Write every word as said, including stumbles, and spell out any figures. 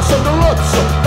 house on the lots.